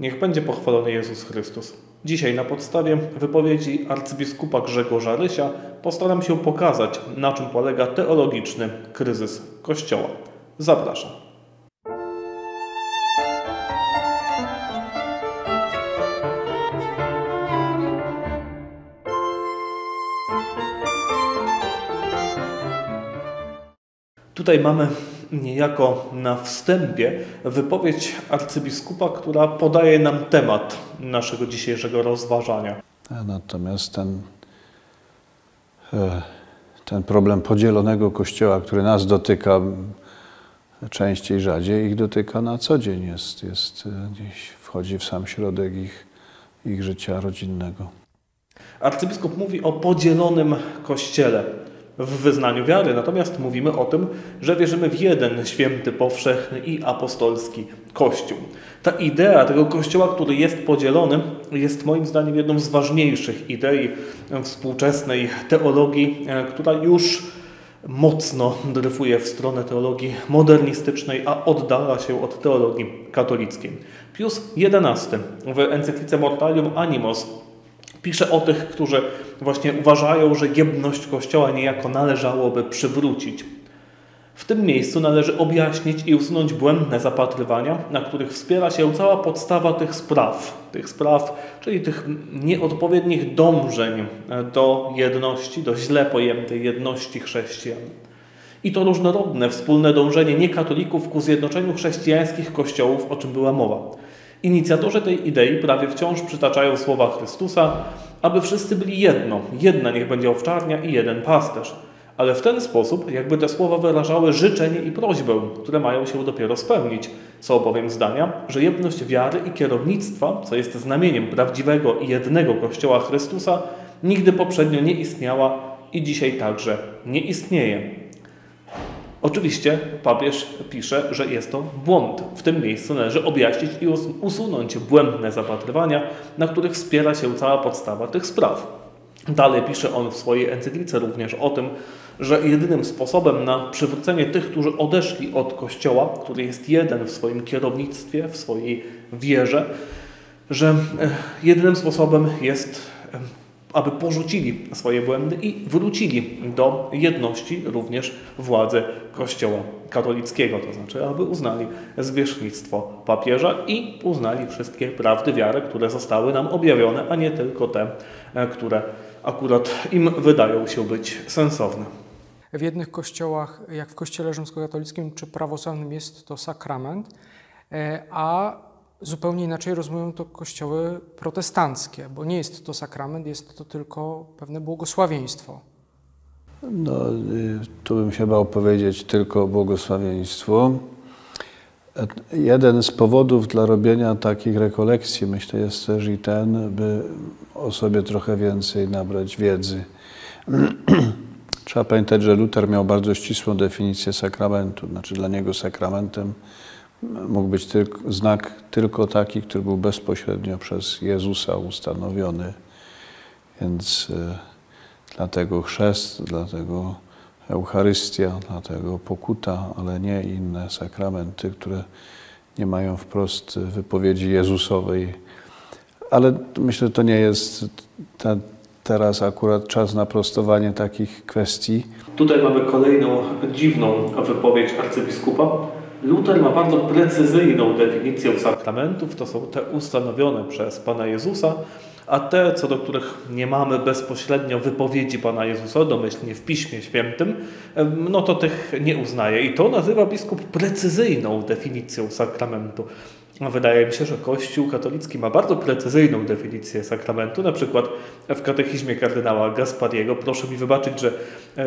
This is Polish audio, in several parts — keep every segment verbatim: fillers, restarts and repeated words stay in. Niech będzie pochwalony Jezus Chrystus. Dzisiaj na podstawie wypowiedzi arcybiskupa Grzegorza Rysia postaram się pokazać, na czym polega teologiczny kryzys Kościoła. Zapraszam. Tutaj mamy niejako na wstępie wypowiedź arcybiskupa, która podaje nam temat naszego dzisiejszego rozważania. Natomiast ten, ten problem podzielonego Kościoła, który nas dotyka częściej, rzadziej, ich dotyka na co dzień, jest, jest, gdzieś wchodzi w sam środek ich, ich życia rodzinnego. Arcybiskup mówi o podzielonym Kościele w wyznaniu wiary, natomiast mówimy o tym, że wierzymy w jeden święty, powszechny i apostolski Kościół. Ta idea tego Kościoła, który jest podzielony, jest moim zdaniem jedną z ważniejszych idei współczesnej teologii, która już mocno dryfuje w stronę teologii modernistycznej, a oddala się od teologii katolickiej. Pius jedenasty w encyklice Mortalium Animos pisze o tych, którzy właśnie uważają, że jedność Kościoła niejako należałoby przywrócić. W tym miejscu należy objaśnić i usunąć błędne zapatrywania, na których wspiera się cała podstawa tych spraw, tych spraw, czyli tych nieodpowiednich dążeń do jedności, do źle pojętej jedności chrześcijan. I to różnorodne wspólne dążenie niekatolików ku zjednoczeniu chrześcijańskich kościołów, o czym była mowa. Inicjatorzy tej idei prawie wciąż przytaczają słowa Chrystusa, aby wszyscy byli jedno, jedna niech będzie owczarnia i jeden pasterz. Ale w ten sposób, jakby te słowa wyrażały życzenie i prośbę, które mają się dopiero spełnić. Są bowiem zdania, że jedność wiary i kierownictwa, co jest znamieniem prawdziwego i jednego Kościoła Chrystusa, nigdy poprzednio nie istniała i dzisiaj także nie istnieje. Oczywiście papież pisze, że jest to błąd. W tym miejscu należy objaśnić i usunąć błędne zapatrywania, na których wspiera się cała podstawa tych spraw. Dalej pisze on w swojej encyklice również o tym, że jedynym sposobem na przywrócenie tych, którzy odeszli od Kościoła, który jest jeden w swoim kierownictwie, w swojej wierze, że jedynym sposobem jest, aby porzucili swoje błędy i wrócili do jedności również władzy Kościoła katolickiego, to znaczy, aby uznali zwierzchnictwo papieża i uznali wszystkie prawdy wiary, które zostały nam objawione, a nie tylko te, które akurat im wydają się być sensowne. W jednych kościołach, jak w Kościele rzymskokatolickim czy prawosławnym, jest to sakrament, a zupełnie inaczej rozumieją to kościoły protestanckie, bo nie jest to sakrament, jest to tylko pewne błogosławieństwo. No, tu bym się bał powiedzieć tylko błogosławieństwo. Jeden z powodów dla robienia takich rekolekcji, myślę, jest też i ten, by o sobie trochę więcej nabrać wiedzy. Trzeba pamiętać, że Luter miał bardzo ścisłą definicję sakramentu, znaczy dla niego sakramentem mógł być tylko, znak tylko taki, który był bezpośrednio przez Jezusa ustanowiony. Więc e, dlatego chrzest, dlatego Eucharystia, dlatego pokuta, ale nie inne sakramenty, które nie mają wprost wypowiedzi Jezusowej. Ale myślę, że to nie jest ta, teraz akurat czas na prostowanie takich kwestii. Tutaj mamy kolejną dziwną wypowiedź arcybiskupa. Luter ma bardzo precyzyjną definicję sakramentów, to są te ustanowione przez Pana Jezusa, a te, co do których nie mamy bezpośrednio wypowiedzi Pana Jezusa, domyślnie w Piśmie Świętym, no to tych nie uznaje. I to nazywa biskup precyzyjną definicją sakramentu. Wydaje mi się, że Kościół katolicki ma bardzo precyzyjną definicję sakramentu. Na przykład w katechizmie kardynała Gaspariego, proszę mi wybaczyć, że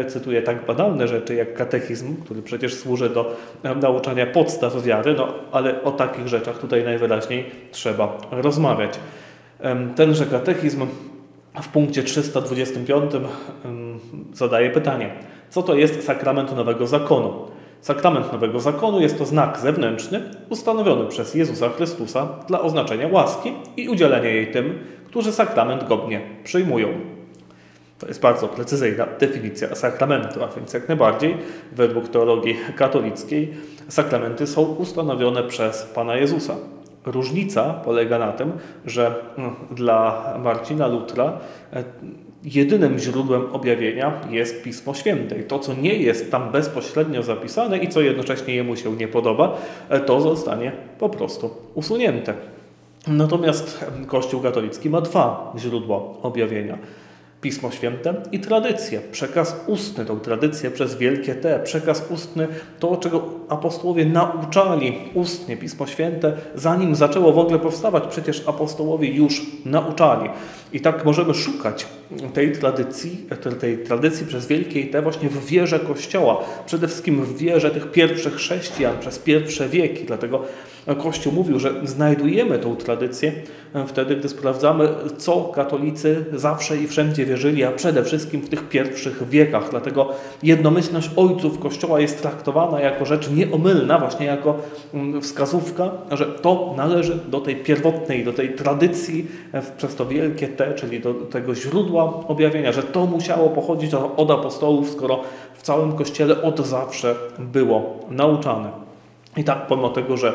cytuję tak banalne rzeczy jak katechizm, który przecież służy do nauczania podstaw wiary, no ale o takich rzeczach tutaj najwyraźniej trzeba rozmawiać. Tenże katechizm w punkcie trzysta dwudziestym piątym zadaje pytanie, co to jest sakrament nowego zakonu? Sakrament nowego zakonu jest to znak zewnętrzny ustanowiony przez Jezusa Chrystusa dla oznaczenia łaski i udzielenia jej tym, którzy sakrament godnie przyjmują. To jest bardzo precyzyjna definicja sakramentu, a więc jak najbardziej według teologii katolickiej sakramenty są ustanowione przez Pana Jezusa. Różnica polega na tym, że dla Marcina Lutra jedynym źródłem objawienia jest Pismo Święte. I to, co nie jest tam bezpośrednio zapisane i co jednocześnie jemu się nie podoba, to zostanie po prostu usunięte. Natomiast Kościół katolicki ma dwa źródła objawienia. Pismo Święte i tradycję, przekaz ustny, tą tradycję przez wielkie T, przekaz ustny, to czego apostołowie nauczali ustnie, Pismo Święte, zanim zaczęło w ogóle powstawać, przecież apostołowie już nauczali. I tak możemy szukać tej tradycji, tej tradycji przez wielkie T właśnie w wierze Kościoła, przede wszystkim w wierze tych pierwszych chrześcijan przez pierwsze wieki, dlatego Kościół mówił, że znajdujemy tą tradycję wtedy, gdy sprawdzamy, co katolicy zawsze i wszędzie wierzyli, a przede wszystkim w tych pierwszych wiekach. Dlatego jednomyślność ojców Kościoła jest traktowana jako rzecz nieomylna, właśnie jako wskazówka, że to należy do tej pierwotnej, do tej tradycji przez to wielkie T, czyli do tego źródła objawienia, że to musiało pochodzić od apostołów, skoro w całym Kościele od zawsze było nauczane. I tak, pomimo tego, że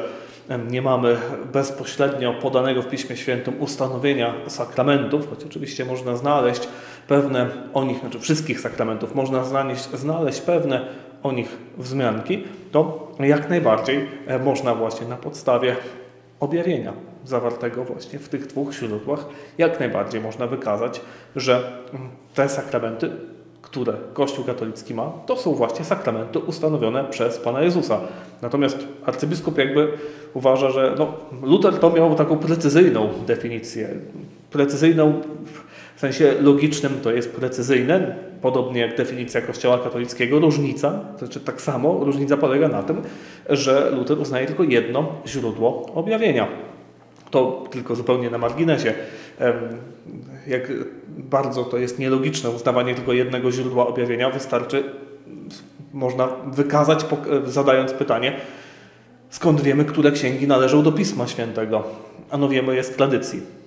nie mamy bezpośrednio podanego w Piśmie Świętym ustanowienia sakramentów, choć oczywiście można znaleźć pewne o nich, znaczy wszystkich sakramentów, można znaleźć, znaleźć pewne o nich wzmianki, to jak najbardziej można właśnie na podstawie objawienia zawartego właśnie w tych dwóch źródłach, jak najbardziej można wykazać, że te sakramenty, które Kościół katolicki ma, to są właśnie sakramenty ustanowione przez Pana Jezusa. Natomiast arcybiskup jakby uważa, że no, Luter to miał taką precyzyjną definicję. Precyzyjną w sensie logicznym to jest precyzyjne, podobnie jak definicja Kościoła katolickiego. Różnica, to znaczy tak samo, różnica polega na tym, że Luter uznaje tylko jedno źródło objawienia. To tylko zupełnie na marginesie. Jak bardzo to jest nielogiczne uznawanie tylko jednego źródła objawienia, wystarczy, można wykazać, zadając pytanie, skąd wiemy, które księgi należą do Pisma Świętego. Ano wiemy je z tradycji.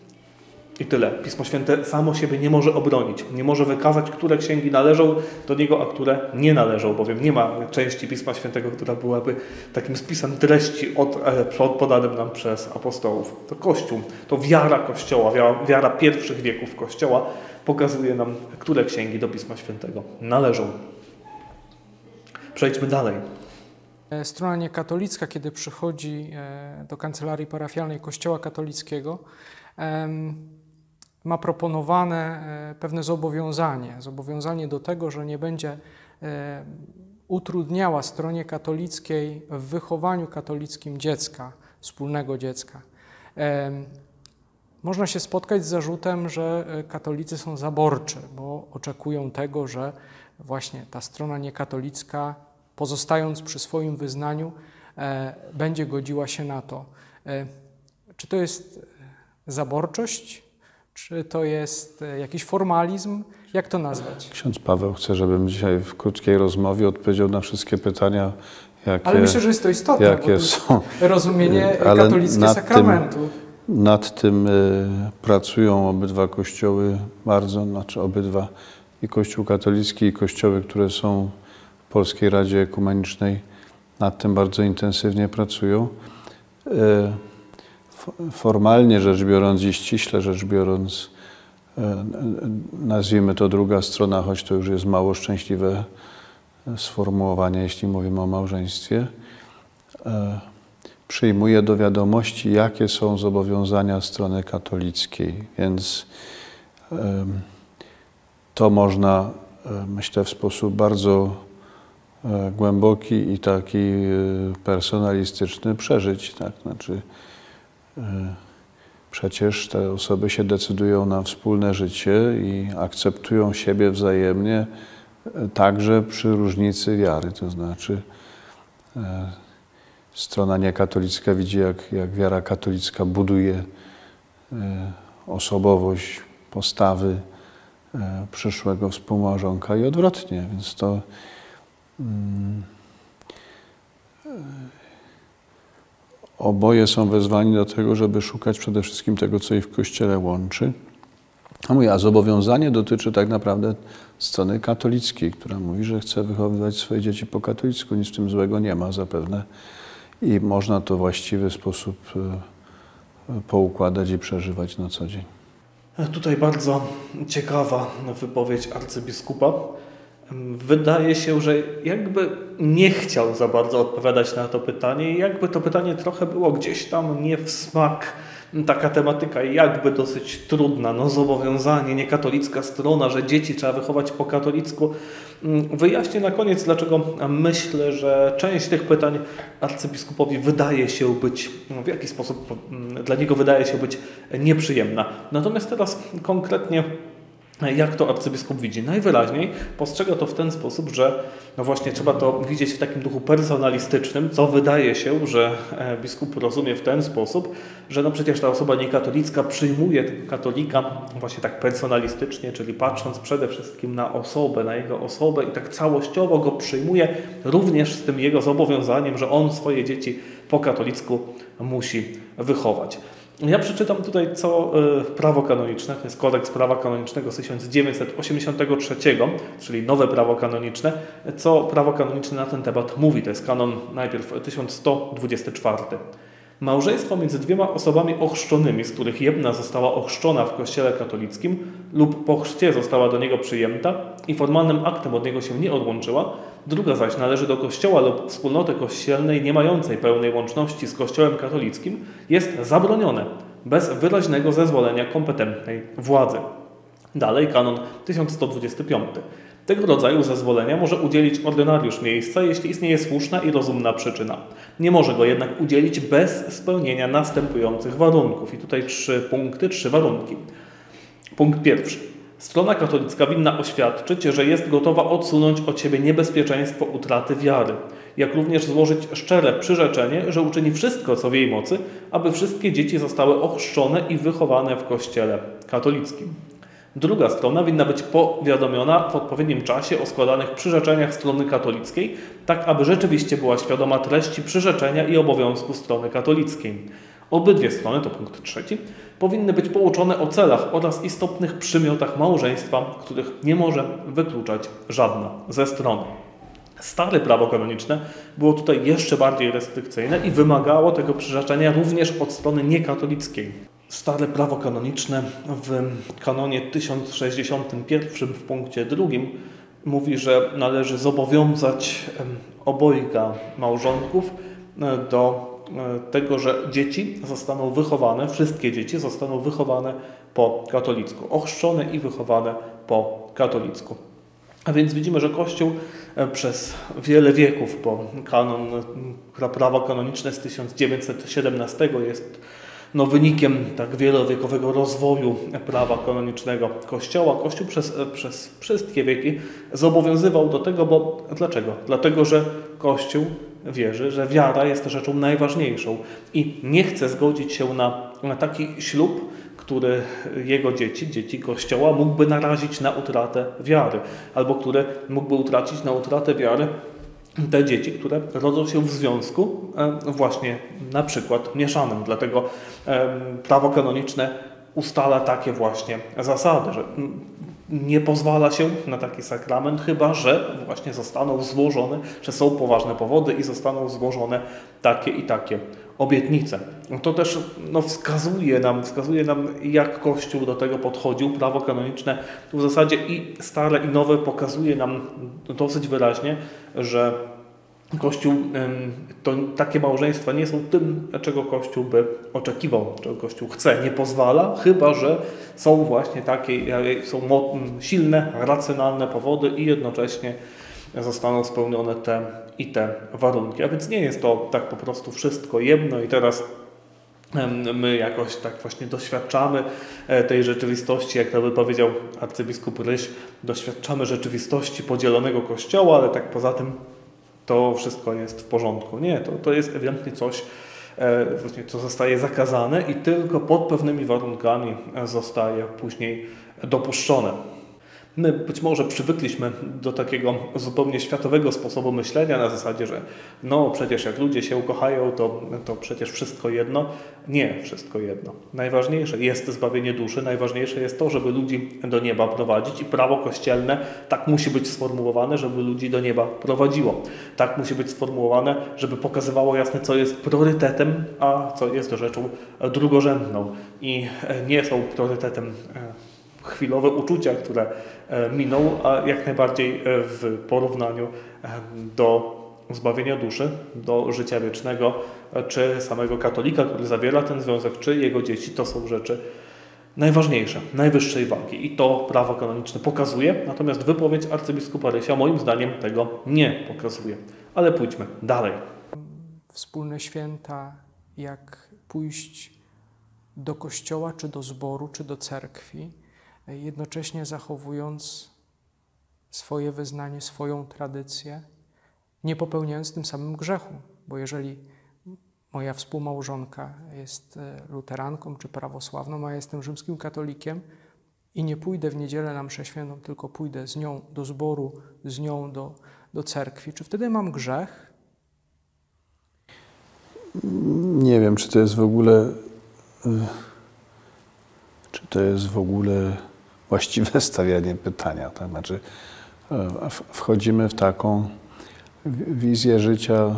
I tyle. Pismo Święte samo siebie nie może obronić. Nie może wykazać, które księgi należą do niego, a które nie należą, bowiem nie ma części Pisma Świętego, która byłaby takim spisem treści od, od podanym nam przez apostołów. To Kościół, to wiara Kościoła, wiara, wiara pierwszych wieków Kościoła pokazuje nam, które księgi do Pisma Świętego należą. Przejdźmy dalej. Strona niekatolicka, kiedy przychodzi do kancelarii parafialnej Kościoła katolickiego, ma proponowane pewne zobowiązanie, zobowiązanie do tego, że nie będzie utrudniała stronie katolickiej w wychowaniu katolickim dziecka, wspólnego dziecka. Można się spotkać z zarzutem, że katolicy są zaborczy, bo oczekują tego, że właśnie ta strona niekatolicka, pozostając przy swoim wyznaniu, będzie godziła się na to. Czy to jest zaborczość? Czy to jest jakiś formalizm? Jak to nazwać? Ksiądz Paweł chce, żebym dzisiaj w krótkiej rozmowie odpowiedział na wszystkie pytania, jakie, ale myślę, że jest to istotne, jakie są. Rozumienie ale katolickie nad sakramentu. Tym, nad tym pracują obydwa kościoły bardzo, znaczy obydwa, i Kościół katolicki, i kościoły, które są w Polskiej Radzie Ekumenicznej, nad tym bardzo intensywnie pracują. Formalnie rzecz biorąc i ściśle rzecz biorąc, nazwijmy to druga strona, choć to już jest mało szczęśliwe sformułowanie, jeśli mówimy o małżeństwie, przyjmuje do wiadomości, jakie są zobowiązania strony katolickiej. Więc to można, myślę, w sposób bardzo głęboki i taki personalistyczny przeżyć, tak? Znaczy, przecież te osoby się decydują na wspólne życie i akceptują siebie wzajemnie także przy różnicy wiary. To znaczy strona niekatolicka widzi, jak, jak wiara katolicka buduje osobowość, postawy przyszłego współmałżonka i odwrotnie. Więc to mm, oboje są wezwani do tego, żeby szukać przede wszystkim tego, co ich w Kościele łączy. A mówię, a zobowiązanie dotyczy tak naprawdę strony katolickiej, która mówi, że chce wychowywać swoje dzieci po katolicku. Nic w tym złego nie ma zapewne i można to w właściwy sposób poukładać i przeżywać na co dzień. Tutaj bardzo ciekawa wypowiedź arcybiskupa. Wydaje się, że jakby nie chciał za bardzo odpowiadać na to pytanie i jakby to pytanie trochę było gdzieś tam nie w smak. Taka tematyka jakby dosyć trudna, no zobowiązanie, niekatolicka strona, że dzieci trzeba wychować po katolicku. Wyjaśnię na koniec, dlaczego myślę, że część tych pytań arcybiskupowi wydaje się być, w jakiś sposób dla niego wydaje się być nieprzyjemna. Natomiast teraz konkretnie jak to arcybiskup widzi? Najwyraźniej postrzega to w ten sposób, że no właśnie trzeba to widzieć w takim duchu personalistycznym, co wydaje się, że biskup rozumie w ten sposób, że no przecież ta osoba niekatolicka przyjmuje tego katolika właśnie tak personalistycznie, czyli patrząc przede wszystkim na osobę, na jego osobę i tak całościowo go przyjmuje, również z tym jego zobowiązaniem, że on swoje dzieci po katolicku musi wychować. Ja przeczytam tutaj, co prawo kanoniczne, to jest kodeks prawa kanonicznego z tysiąc dziewięćset osiemdziesiątego trzeciego, czyli nowe prawo kanoniczne, co prawo kanoniczne na ten temat mówi. To jest kanon najpierw tysiąc sto dwudziesty czwarty. Małżeństwo między dwiema osobami ochrzczonymi, z których jedna została ochrzczona w kościele katolickim lub po chrzcie została do niego przyjęta i formalnym aktem od niego się nie odłączyła, druga zaś należy do kościoła lub wspólnoty kościelnej nie mającej pełnej łączności z kościołem katolickim, jest zabronione bez wyraźnego zezwolenia kompetentnej władzy. Dalej kanon tysiąc sto dwudziesty piąty. Tego rodzaju zezwolenia może udzielić ordynariusz miejsca, jeśli istnieje słuszna i rozumna przyczyna. Nie może go jednak udzielić bez spełnienia następujących warunków. I tutaj trzy punkty, trzy warunki. Punkt pierwszy. Strona katolicka winna oświadczyć, że jest gotowa odsunąć od siebie niebezpieczeństwo utraty wiary, jak również złożyć szczere przyrzeczenie, że uczyni wszystko, co w jej mocy, aby wszystkie dzieci zostały ochrzczone i wychowane w kościele katolickim. Druga strona winna być powiadomiona w odpowiednim czasie o składanych przyrzeczeniach strony katolickiej, tak aby rzeczywiście była świadoma treści przyrzeczenia i obowiązku strony katolickiej. Obydwie strony, to punkt trzeci, powinny być pouczone o celach oraz istotnych przymiotach małżeństwa, których nie może wykluczać żadna ze stron. Stare prawo kanoniczne było tutaj jeszcze bardziej restrykcyjne i wymagało tego przyrzeczenia również od strony niekatolickiej. Stare prawo kanoniczne w kanonie tysiąc sześćdziesiątym pierwszym w punkcie drugim mówi, że należy zobowiązać obojga małżonków do tego, że dzieci zostaną wychowane, wszystkie dzieci zostaną wychowane po katolicku, ochrzczone i wychowane po katolicku. A więc widzimy, że Kościół przez wiele wieków, bo kanon prawa kanoniczne z tysiąc dziewięćset siedemnastego jest No, wynikiem tak wielowiekowego rozwoju prawa kanonicznego Kościoła. Kościół przez, przez wszystkie wieki zobowiązywał do tego, bo dlaczego? Dlatego, że Kościół wierzy, że wiara jest rzeczą najważniejszą i nie chce zgodzić się na, na taki ślub, który jego dzieci, dzieci Kościoła, mógłby narazić na utratę wiary albo który mógłby utracić na utratę wiary te dzieci, które rodzą się w związku właśnie na przykład mieszanym. Dlatego prawo kanoniczne ustala takie właśnie zasady, że nie pozwala się na taki sakrament, chyba że właśnie zostaną złożone, że są poważne powody i zostaną złożone takie i takie obietnice. To też no, wskazuje nam, wskazuje nam, jak Kościół do tego podchodził. Prawo kanoniczne w zasadzie i stare, i nowe pokazuje nam dosyć wyraźnie, że Kościół, to takie małżeństwa nie są tym, czego Kościół by oczekiwał, czego Kościół chce, nie pozwala, chyba że są właśnie takie, są silne, racjonalne powody i jednocześnie zostaną spełnione te i te warunki. A więc nie jest to tak po prostu wszystko jedno i teraz my jakoś tak właśnie doświadczamy tej rzeczywistości, jak to by powiedział arcybiskup Ryś, doświadczamy rzeczywistości podzielonego Kościoła, ale tak poza tym to wszystko jest w porządku. Nie, to, to jest ewidentnie coś, co zostaje zakazane i tylko pod pewnymi warunkami zostaje później dopuszczone. My być może przywykliśmy do takiego zupełnie światowego sposobu myślenia na zasadzie, że no przecież jak ludzie się ukochają, to, to przecież wszystko jedno. Nie wszystko jedno. Najważniejsze jest zbawienie duszy, najważniejsze jest to, żeby ludzi do nieba prowadzić i prawo kościelne tak musi być sformułowane, żeby ludzi do nieba prowadziło. Tak musi być sformułowane, żeby pokazywało jasne, co jest priorytetem, a co jest rzeczą drugorzędną. I nie są priorytetem chwilowe uczucia, które miną, a jak najbardziej w porównaniu do zbawienia duszy, do życia wiecznego, czy samego katolika, który zawiera ten związek, czy jego dzieci, to są rzeczy najważniejsze, najwyższej wagi i to prawo kanoniczne pokazuje, natomiast wypowiedź arcybiskupa Rysia moim zdaniem tego nie pokazuje. Ale pójdźmy dalej. Wspólne święta, jak pójść do kościoła, czy do zboru, czy do cerkwi, jednocześnie zachowując swoje wyznanie, swoją tradycję, nie popełniając tym samym grzechu. Bo jeżeli moja współmałżonka jest luteranką czy prawosławną, a ja jestem rzymskim katolikiem i nie pójdę w niedzielę na mszę świętą, tylko pójdę z nią do zboru, z nią do, do cerkwi, czy wtedy mam grzech? Nie wiem, czy to jest w ogóle... Czy to jest w ogóle właściwe stawianie pytania? To znaczy, wchodzimy w taką wizję życia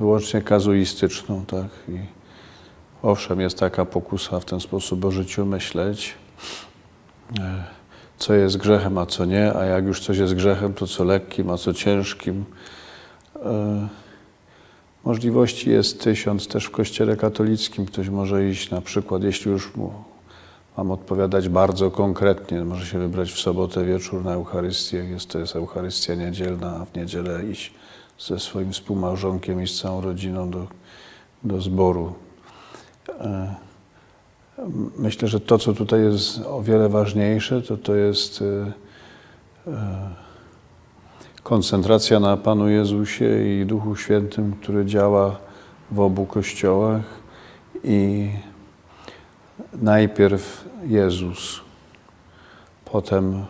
wyłącznie kazuistyczną, tak? I owszem, jest taka pokusa w ten sposób o życiu myśleć, co jest grzechem, a co nie, a jak już coś jest grzechem, to co lekkim, a co ciężkim. Możliwości jest tysiąc, też w Kościele katolickim ktoś może iść, na przykład, jeśli już mu mam odpowiadać bardzo konkretnie, może się wybrać w sobotę wieczór na Eucharystię, jest to jest Eucharystia niedzielna, a w niedzielę iść ze swoim współmałżonkiem i z całą rodziną do, do zboru. Myślę, że to, co tutaj jest o wiele ważniejsze, to to jest koncentracja na Panu Jezusie i Duchu Świętym, który działa w obu kościołach i najpierw Jezus, potem,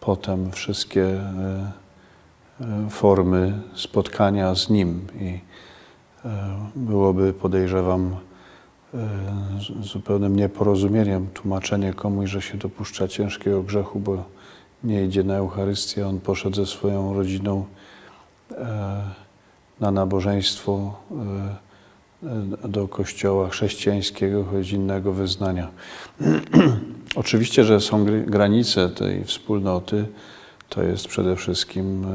potem wszystkie formy spotkania z Nim i byłoby, podejrzewam, zupełnym nieporozumieniem tłumaczenie komuś, że się dopuszcza ciężkiego grzechu, bo nie idzie na Eucharystię, on poszedł ze swoją rodziną na nabożeństwo do kościoła chrześcijańskiego, choć innego wyznania. Oczywiście, że są granice tej wspólnoty, to jest przede wszystkim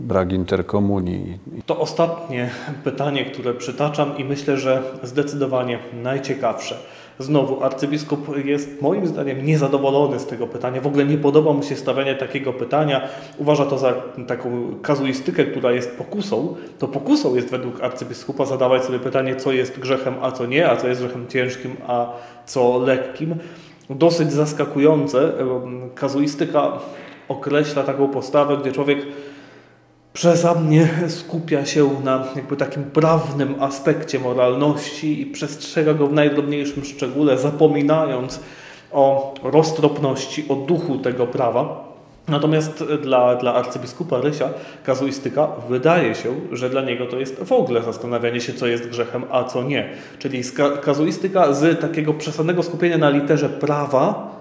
brak interkomunii. To ostatnie pytanie, które przytaczam i myślę, że zdecydowanie najciekawsze. Znowu arcybiskup jest moim zdaniem niezadowolony z tego pytania. W ogóle nie podoba mu się stawianie takiego pytania. Uważa to za taką kazuistykę, która jest pokusą. To pokusą jest według arcybiskupa zadawać sobie pytanie, co jest grzechem, a co nie, a co jest grzechem ciężkim, a co lekkim. Dosyć zaskakujące. Kazuistyka określa taką postawę, gdzie człowiek przesadnie skupia się na jakby takim prawnym aspekcie moralności i przestrzega go w najdrobniejszym szczególe, zapominając o roztropności, o duchu tego prawa. Natomiast dla, dla arcybiskupa Rysia kazuistyka wydaje się, że dla niego to jest w ogóle zastanawianie się, co jest grzechem, a co nie. Czyli kazuistyka z takiego przesadnego skupienia na literze prawa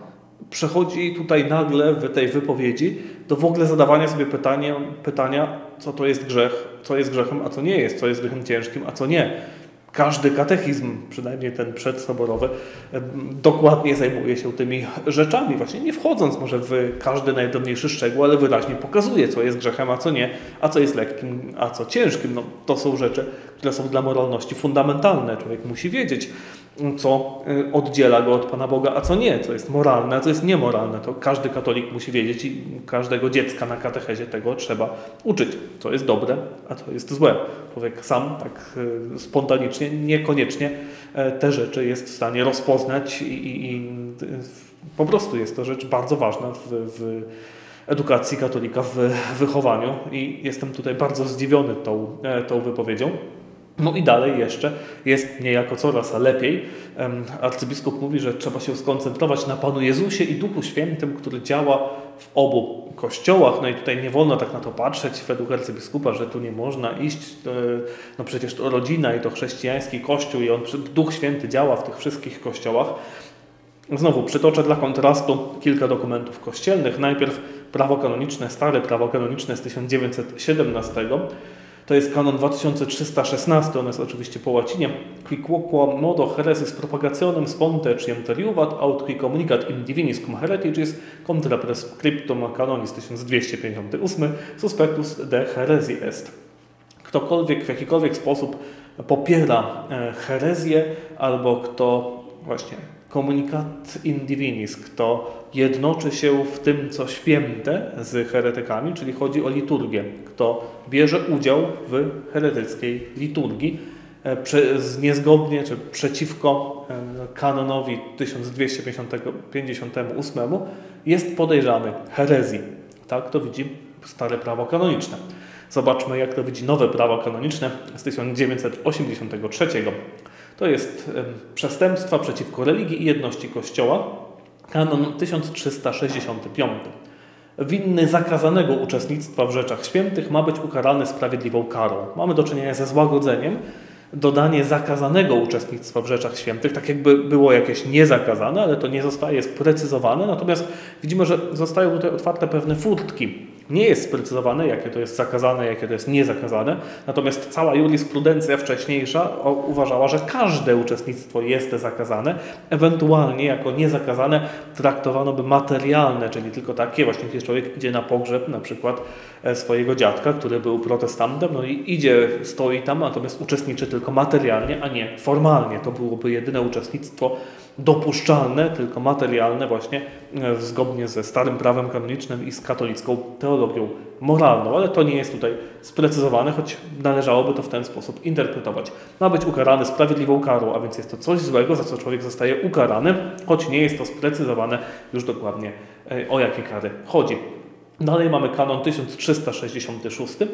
przechodzi tutaj nagle w tej wypowiedzi do w ogóle zadawania sobie pytania, pytania, co to jest grzech, co jest grzechem, a co nie jest, co jest grzechem ciężkim, a co nie. Każdy katechizm, przynajmniej ten przedsoborowy, dokładnie zajmuje się tymi rzeczami, właśnie nie wchodząc może w każdy najdrobniejszy szczegół, ale wyraźnie pokazuje, co jest grzechem, a co nie, a co jest lekkim, a co ciężkim. No, to są rzeczy, które są dla moralności fundamentalne. Człowiek musi wiedzieć, co oddziela go od Pana Boga, a co nie, co jest moralne, a co jest niemoralne. To każdy katolik musi wiedzieć i każdego dziecka na katechezie tego trzeba uczyć, co jest dobre, a co jest złe. Człowiek sam tak spontanicznie, niekoniecznie te rzeczy jest w stanie rozpoznać i, i, i po prostu jest to rzecz bardzo ważna w, w edukacji katolika, w wychowaniu i jestem tutaj bardzo zdziwiony tą, tą wypowiedzią. No i dalej jeszcze jest niejako coraz lepiej. Arcybiskup mówi, że trzeba się skoncentrować na Panu Jezusie i Duchu Świętym, który działa w obu kościołach. No i tutaj nie wolno tak na to patrzeć według arcybiskupa, że tu nie można iść. No przecież to rodzina i to chrześcijański kościół i on, Duch Święty działa w tych wszystkich kościołach. Znowu przytoczę dla kontrastu kilka dokumentów kościelnych. Najpierw prawo kanoniczne, stare prawo kanoniczne z tysiąc dziewięćset siedemnastego. To jest kanon dwa tysiące trzysta szesnasty, on jest oczywiście po łacinie. Qui quoquam modo heresis propagationem sponte ciam teriuvat, aut qui communicat in divinis cum hereticis contra prescriptum a canonis tysiąc dwieście pięćdziesiąty ósmy, suspectus de heresi est. Ktokolwiek w jakikolwiek sposób popiera herezję, albo kto właśnie communicat in divinis, kto jednoczy się w tym, co święte z heretykami, czyli chodzi o liturgię. Kto bierze udział w heretyckiej liturgii niezgodnie czy przeciwko kanonowi tysiąc dwieście pięćdziesiątemu ósmemu jest podejrzany herezji. Tak to widzi stare prawo kanoniczne. Zobaczmy, jak to widzi nowe prawo kanoniczne z tysiąc dziewięćset osiemdziesiątego trzeciego. To jest przestępstwa przeciwko religii i jedności Kościoła. Kanon tysiąc trzysta sześćdziesiąty piąty. Winny zakazanego uczestnictwa w rzeczach świętych ma być ukarany sprawiedliwą karą. Mamy do czynienia ze złagodzeniem. Dodanie zakazanego uczestnictwa w rzeczach świętych, tak jakby było jakieś niezakazane, ale to nie zostaje sprecyzowane. Natomiast widzimy, że zostają tutaj otwarte pewne furtki. Nie jest sprecyzowane, jakie to jest zakazane, jakie to jest niezakazane. Natomiast cała jurysprudencja wcześniejsza uważała, że każde uczestnictwo jest zakazane. Ewentualnie jako niezakazane traktowano by materialne, czyli tylko takie właśnie, kiedy człowiek idzie na pogrzeb na przykład swojego dziadka, który był protestantem, no i idzie, stoi tam, natomiast uczestniczy tylko materialnie, a nie formalnie. To byłoby jedyne uczestnictwo dopuszczalne, tylko materialne właśnie zgodnie ze starym prawem kanonicznym i z katolicką teologią moralną, ale to nie jest tutaj sprecyzowane, choć należałoby to w ten sposób interpretować. Ma być ukarany sprawiedliwą karą, a więc jest to coś złego, za co człowiek zostaje ukarany, choć nie jest to sprecyzowane już dokładnie, o jakie kary chodzi. Dalej mamy kanon tysiąc trzysta sześćdziesiąty szósty.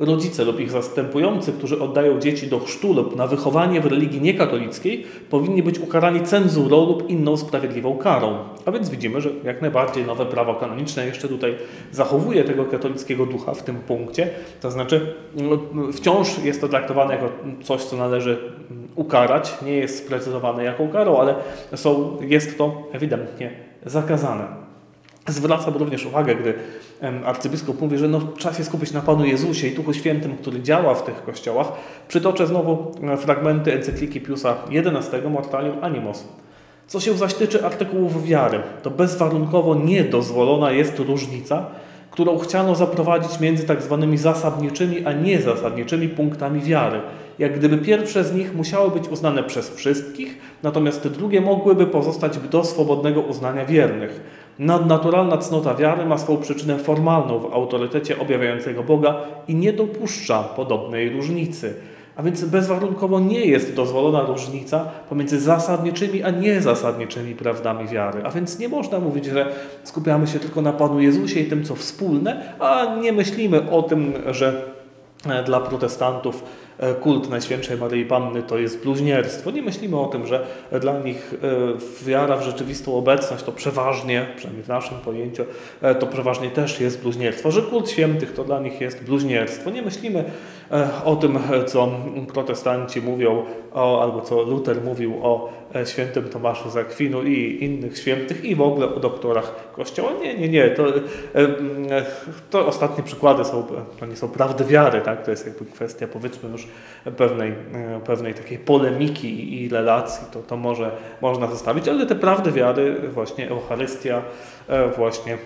Rodzice lub ich zastępujący, którzy oddają dzieci do chrztu lub na wychowanie w religii niekatolickiej, powinni być ukarani cenzurą lub inną sprawiedliwą karą. A więc widzimy, że jak najbardziej nowe prawo kanoniczne jeszcze tutaj zachowuje tego katolickiego ducha w tym punkcie. To znaczy wciąż jest to traktowane jako coś, co należy ukarać. Nie jest sprecyzowane jaką karą, ale są, jest to ewidentnie zakazane. Zwracam również uwagę, gdy arcybiskup mówi, że no, trzeba się skupić na Panu Jezusie i Duchu Świętym, który działa w tych kościołach. Przytoczę znowu fragmenty encykliki Piusa jedenastego Mortalium Animos. Co się zaś tyczy artykułów wiary, to bezwarunkowo niedozwolona jest różnica, którą chciano zaprowadzić między tak zwanymi zasadniczymi, a niezasadniczymi punktami wiary. Jak gdyby pierwsze z nich musiały być uznane przez wszystkich, natomiast te drugie mogłyby pozostać do swobodnego uznania wiernych. Nadnaturalna cnota wiary ma swą przyczynę formalną w autorytecie objawiającego Boga i nie dopuszcza podobnej różnicy. A więc bezwarunkowo nie jest dozwolona różnica pomiędzy zasadniczymi a niezasadniczymi prawdami wiary. A więc nie można mówić, że skupiamy się tylko na Panu Jezusie i tym, co wspólne, a nie myślimy o tym, że dla protestantów kult Najświętszej Maryi Panny to jest bluźnierstwo. Nie myślimy o tym, że dla nich wiara w rzeczywistą obecność to przeważnie, przynajmniej w naszym pojęciu, to przeważnie też jest bluźnierstwo, że kult świętych to dla nich jest bluźnierstwo. Nie myślimy o tym, co protestanci mówią, o, albo co Luter mówił o świętym Tomaszu z Akwinu i innych świętych i w ogóle o doktorach Kościoła. Nie, nie, nie. To, to ostatnie przykłady są, to nie są prawdy wiary. Tak? To jest jakby kwestia, powiedzmy już, pewnej, pewnej takiej polemiki i relacji, to, to może można zostawić, ale te prawdy wiary, właśnie Eucharystia, właśnie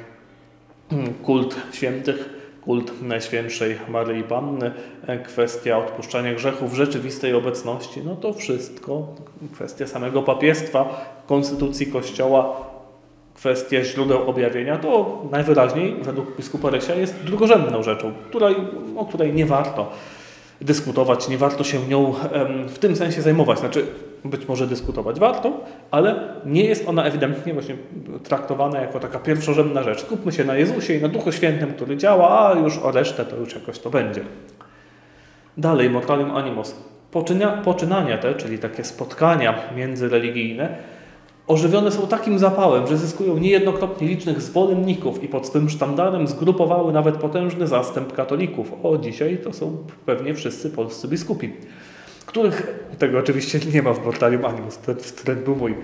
kult świętych, kult Najświętszej Maryi Panny, kwestia odpuszczania grzechów w rzeczywistej obecności, no to wszystko, kwestia samego papiestwa, konstytucji Kościoła, kwestia źródeł objawienia, to najwyraźniej według biskupa Rysia jest drugorzędną rzeczą, której, o której nie warto dyskutować, nie warto się nią w tym sensie zajmować. Znaczy, być może dyskutować warto, ale nie jest ona ewidentnie właśnie traktowana jako taka pierwszorzędna rzecz. Skupmy się na Jezusie i na Duchu Świętym, który działa, a już o resztę to już jakoś to będzie. Dalej, Mortalium Animos. Poczynia, poczynania te, czyli takie spotkania międzyreligijne, ożywione są takim zapałem, że zyskują niejednokrotnie licznych zwolenników i pod swym sztandarem zgrupowały nawet potężny zastęp katolików. O, dzisiaj to są pewnie wszyscy polscy biskupi, których, tego oczywiście nie ma w Mortalium Animos, trend był mój,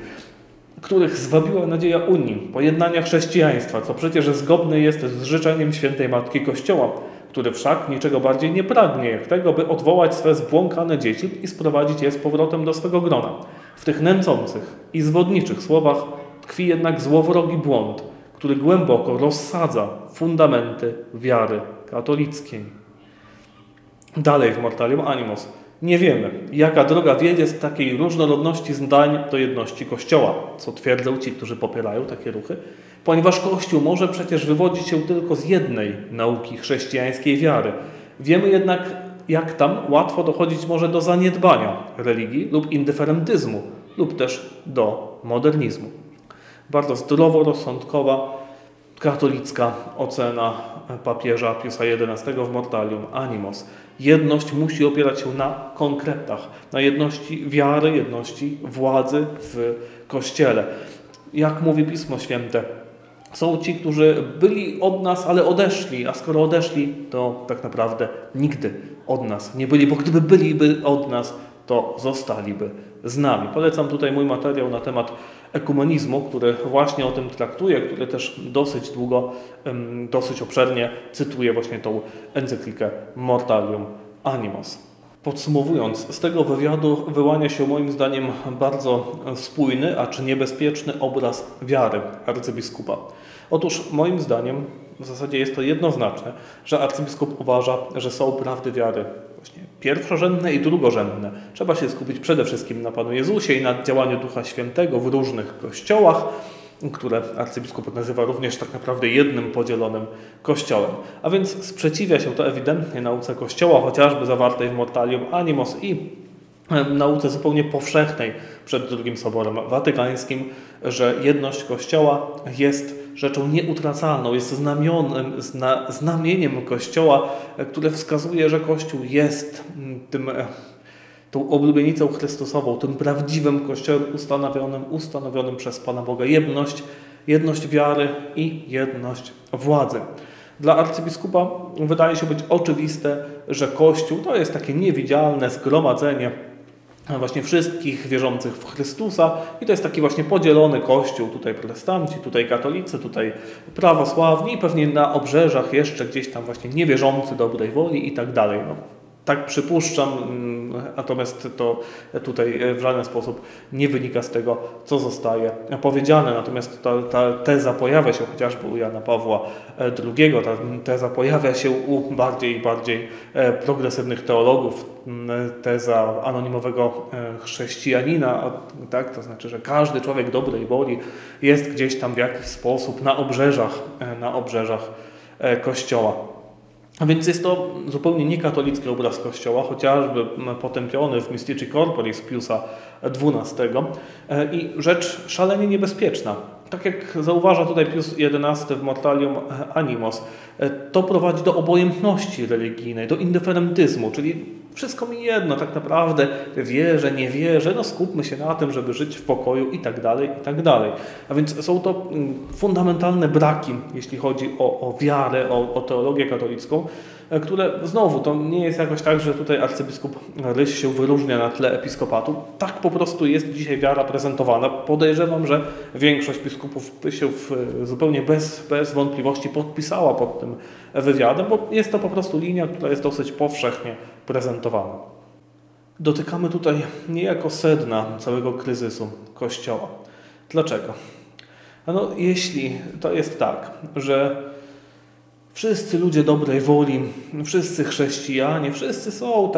których zwabiła nadzieja Unii, pojednania chrześcijaństwa, co przecież zgodne jest z życzeniem świętej Matki Kościoła, który wszak niczego bardziej nie pragnie, jak tego, by odwołać swe zbłąkane dzieci i sprowadzić je z powrotem do swego grona. W tych nęcących i zwodniczych słowach tkwi jednak złowrogi błąd, który głęboko rozsadza fundamenty wiary katolickiej. Dalej w Mortalium Animos. Nie wiemy, jaka droga wiedzie z takiej różnorodności zdań do jedności Kościoła, co twierdzą ci, którzy popierają takie ruchy, ponieważ Kościół może przecież wywodzić się tylko z jednej nauki chrześcijańskiej wiary. Wiemy jednak, jak tam łatwo dochodzić może do zaniedbania religii lub indyferentyzmu, lub też do modernizmu. Bardzo zdroworozsądkowa, katolicka ocena papieża Piusa jedenastego w Mortalium Animos. Jedność musi opierać się na konkretach, na jedności wiary, jedności władzy w Kościele. Jak mówi Pismo Święte, są ci, którzy byli od nas, ale odeszli, a skoro odeszli, to tak naprawdę nigdy od nas nie byli, bo gdyby byliby od nas, to zostaliby z nami. Polecam tutaj mój materiał na temat ekumenizmu, który właśnie o tym traktuje, który też dosyć długo, dosyć obszernie cytuje właśnie tą encyklikę Mortalium Animos. Podsumowując, z tego wywiadu wyłania się moim zdaniem bardzo spójny, acz niebezpieczny obraz wiary arcybiskupa. Otóż moim zdaniem w zasadzie jest to jednoznaczne, że arcybiskup uważa, że są prawdy wiary właśnie pierwszorzędne i drugorzędne. Trzeba się skupić przede wszystkim na Panu Jezusie i na działaniu Ducha Świętego w różnych kościołach, które arcybiskup nazywa również tak naprawdę jednym podzielonym kościołem. A więc sprzeciwia się to ewidentnie nauce Kościoła, chociażby zawartej w Mortalium Animos i nauce zupełnie powszechnej przed drugim Soborem Watykańskim, że jedność Kościoła jest rzeczą nieutracalną, jest znamionem, zna, znamieniem Kościoła, które wskazuje, że Kościół jest tym, tą oblubienicą Chrystusową, tym prawdziwym Kościołem ustanowionym, ustanowionym przez Pana Boga. Jedność, jedność wiary i jedność władzy. Dla arcybiskupa wydaje się być oczywiste, że Kościół to jest takie niewidzialne zgromadzenie właśnie wszystkich wierzących w Chrystusa i to jest taki właśnie podzielony Kościół, tutaj protestanci, tutaj katolicy, tutaj prawosławni i pewnie na obrzeżach jeszcze gdzieś tam właśnie niewierzący dobrej woli i tak dalej. No, tak przypuszczam, natomiast to tutaj w żaden sposób nie wynika z tego, co zostaje powiedziane. Natomiast ta, ta teza pojawia się chociażby u Jana Pawła drugiego, ta teza pojawia się u bardziej i bardziej progresywnych teologów, teza anonimowego chrześcijanina, tak? To znaczy, że każdy człowiek dobrej woli jest gdzieś tam w jakiś sposób na obrzeżach, na obrzeżach Kościoła. A więc jest to zupełnie niekatolicki obraz Kościoła, chociażby potępiony w Mystici Corporis Piusa dwunastego i rzecz szalenie niebezpieczna. Tak jak zauważa tutaj Pius jedenasty w Mortalium Animos, to prowadzi do obojętności religijnej, do indyferentyzmu, czyli wszystko mi jedno, tak naprawdę wierzę, nie wierzę, no skupmy się na tym, żeby żyć w pokoju i tak dalej, i tak dalej. A więc są to fundamentalne braki, jeśli chodzi o, o wiarę, o, o teologię katolicką, które znowu, to nie jest jakoś tak, że tutaj arcybiskup Ryś się wyróżnia na tle episkopatu. Tak po prostu jest dzisiaj wiara prezentowana. Podejrzewam, że większość biskupów się w, zupełnie bez, bez wątpliwości podpisała pod tym wywiadem, bo jest to po prostu linia, która jest dosyć powszechnie prezentowana. Dotykamy tutaj niejako sedna całego kryzysu Kościoła. Dlaczego? No, jeśli to jest tak, że wszyscy ludzie dobrej woli, wszyscy chrześcijanie, wszyscy są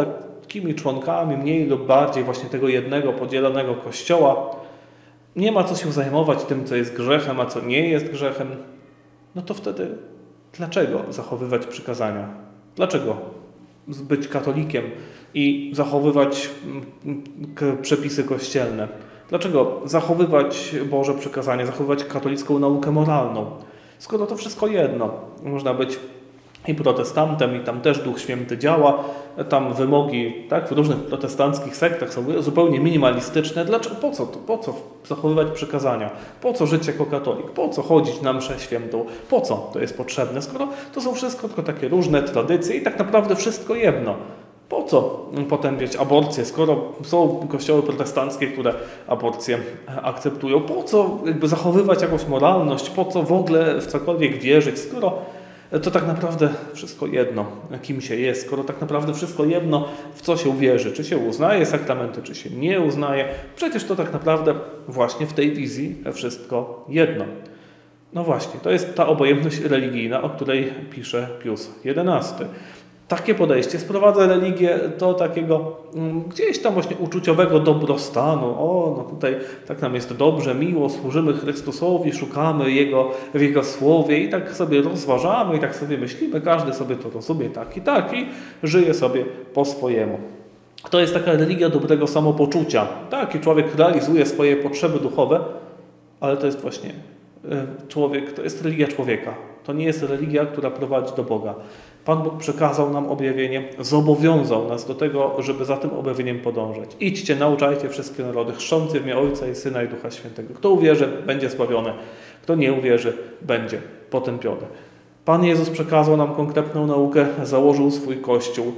takimi członkami mniej lub bardziej właśnie tego jednego podzielonego Kościoła. Nie ma co się zajmować tym, co jest grzechem, a co nie jest grzechem. No to wtedy dlaczego zachowywać przykazania? Dlaczego być katolikiem i zachowywać przepisy kościelne? Dlaczego zachowywać Boże przykazania, zachowywać katolicką naukę moralną? Skoro to wszystko jedno, można być i protestantem, i tam też Duch Święty działa. Tam wymogi, tak, w różnych protestanckich sektach są zupełnie minimalistyczne. Dlaczego? Po co to? Po co zachowywać przykazania? Po co żyć jako katolik? Po co chodzić na mszę świętą? Po co to jest potrzebne? Skoro to są wszystko tylko takie różne tradycje i tak naprawdę wszystko jedno. Po co potępiać aborcję, skoro są kościoły protestanckie, które aborcję akceptują? Po co jakby zachowywać jakąś moralność? Po co w ogóle w cokolwiek wierzyć, skoro to tak naprawdę wszystko jedno, kim się jest, skoro tak naprawdę wszystko jedno, w co się wierzy, czy się uznaje sakramenty, czy się nie uznaje. Przecież to tak naprawdę właśnie w tej wizji wszystko jedno. No właśnie, to jest ta obojętność religijna, o której pisze Pius jedenasty. Takie podejście sprowadza religię do takiego gdzieś tam właśnie uczuciowego dobrostanu. O, no tutaj tak nam jest dobrze, miło, służymy Chrystusowi, szukamy Jego w Jego Słowie i tak sobie rozważamy i tak sobie myślimy. Każdy sobie to rozumie tak i tak i żyje sobie po swojemu. To jest taka religia dobrego samopoczucia. Taki człowiek realizuje swoje potrzeby duchowe, ale to jest właśnie człowiek, to jest religia człowieka. To nie jest religia, która prowadzi do Boga. Pan Bóg przekazał nam objawienie, zobowiązał nas do tego, żeby za tym objawieniem podążać. Idźcie, nauczajcie wszystkie narody, chrzcząc w imię Ojca i Syna i Ducha Świętego. Kto uwierzy, będzie zbawiony. Kto nie uwierzy, będzie potępiony. Pan Jezus przekazał nam konkretną naukę, założył swój Kościół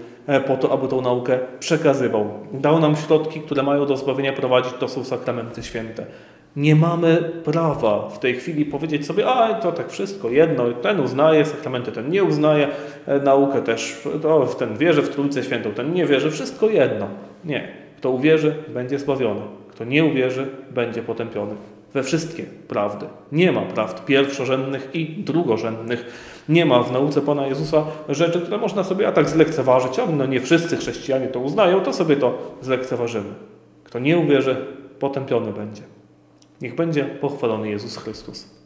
po to, aby tą naukę przekazywał. Dał nam środki, które mają do zbawienia prowadzić, to są sakramenty święte. Nie mamy prawa w tej chwili powiedzieć sobie, a to tak wszystko jedno, ten uznaje sakramenty, ten nie uznaje, naukę też, to ten wierzy w Trójcę Świętą, ten nie wierzy, wszystko jedno. Nie. Kto uwierzy, będzie zbawiony. Kto nie uwierzy, będzie potępiony. We wszystkie prawdy. Nie ma prawd pierwszorzędnych i drugorzędnych. Nie ma w nauce Pana Jezusa rzeczy, które można sobie a tak zlekceważyć. A no nie wszyscy chrześcijanie to uznają, to sobie to zlekceważymy. Kto nie uwierzy, potępiony będzie. Niech będzie pochwalony Jezus Chrystus.